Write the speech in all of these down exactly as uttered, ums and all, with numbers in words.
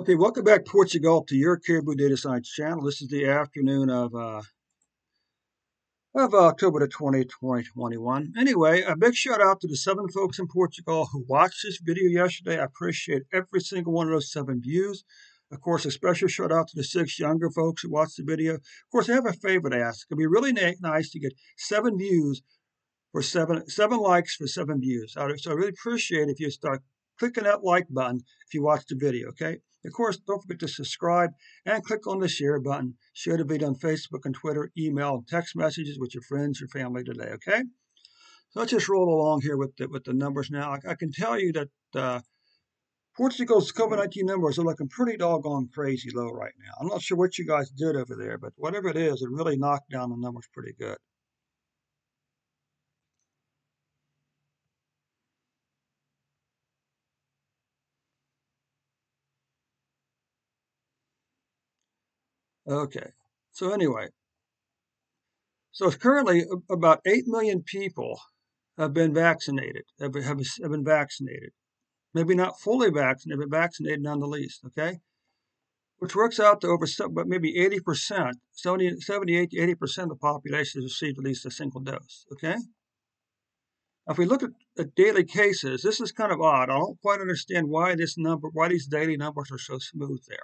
Okay, welcome back, Portugal, to your Caribou Data Science channel. This is the afternoon of uh, of October the twentieth, twenty twenty-one. Anyway, a big shout out to the seven folks in Portugal who watched this video yesterday. I appreciate every single one of those seven views. Of course, a special shout out to the six younger folks who watched the video. Of course, I have a favor to ask. It'd be really nice to get seven views for seven seven likes for seven views. So I really appreciate if you start clicking that like button if you watch the video, okay? Of course, don't forget to subscribe and click on the share button. Share the video on Facebook and Twitter, email, and text messages with your friends, your family today, okay? So let's just roll along here with the, with the numbers now. I, I can tell you that uh, Portugal's COVID nineteen numbers are looking pretty doggone crazy low right now. I'm not sure what you guys did over there, but whatever it is, it really knocked down the numbers pretty good. Okay, so anyway, so it's currently about eight million people have been vaccinated, have, have, have been vaccinated. Maybe not fully vaccinated, but vaccinated none the least, okay? Which works out to over but maybe eighty percent, seventy-eight to eighty percent of the population has received at least a single dose, okay? Now, if we look at, at daily cases, this is kind of odd. I don't quite understand why this number, why these daily numbers are so smooth there.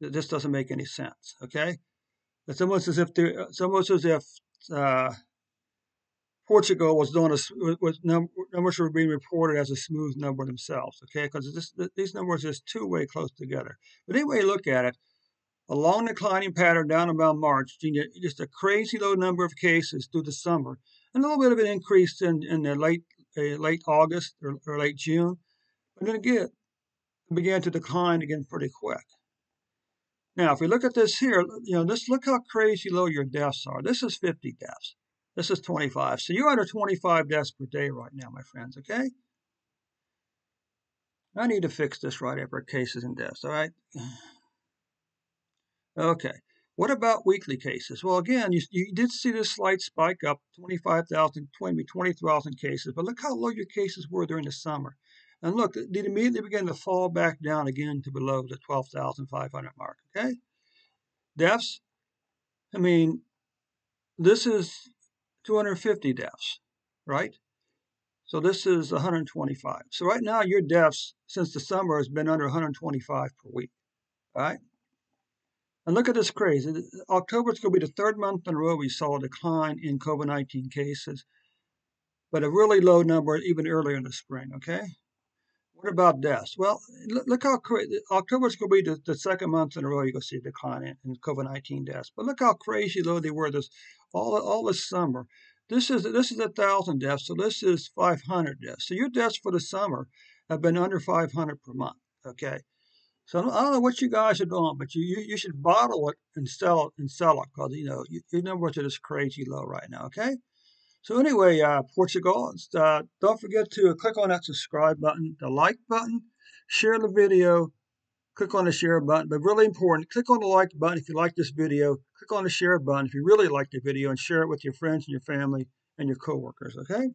This doesn't make any sense, okay? It's almost as if there, it's almost as if uh, Portugal was doing a was num numbers were being reported as a smooth number themselves, okay? Because these numbers is two way close together. But anyway, you look at it, a long declining pattern down about March, you get just a crazy low number of cases through the summer, and a little bit of an increase in in the late uh, late August or, or late June, and then again it began to decline again pretty quick. Now, if we look at this here, you know, this, look how crazy low your deaths are. This is fifty deaths. This is twenty-five. So you're under twenty-five deaths per day right now, my friends, okay? I need to fix this right after cases and deaths, all right? Okay. What about weekly cases? Well, again, you, you did see this slight spike up, twenty-five thousand, twenty thousand cases. But look how low your cases were during the summer. And look, it immediately began to fall back down again to below the twelve thousand five hundred mark, okay? Deaths, I mean, this is two hundred fifty deaths, right? So this is one hundred twenty-five. So right now, your deaths since the summer has been under one hundred twenty-five per week, all right? And look at this crazy. October's going to be the third month in a row we saw a decline in COVID nineteen cases, but a really low number even earlier in the spring, okay? What about deaths? Well, look how crazy. October's going to be the, the second month in a row you're going to see a decline in, in COVID nineteen deaths. But look how crazy low they were this all all this summer. This is this is a thousand deaths, so this is five hundred deaths. So your deaths for the summer have been under five hundred per month. Okay, so I don't know what you guys are doing, but you you, you should bottle it and sell it and sell it because you know you, your numbers are just crazy low right now. Okay. So anyway, uh, Portugal, uh, don't forget to click on that subscribe button, the like button, share the video, click on the share button. But really important, click on the like button if you like this video, click on the share button if you really like the video, and share it with your friends and your family and your coworkers, okay?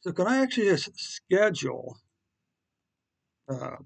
So can I actually just schedule uh,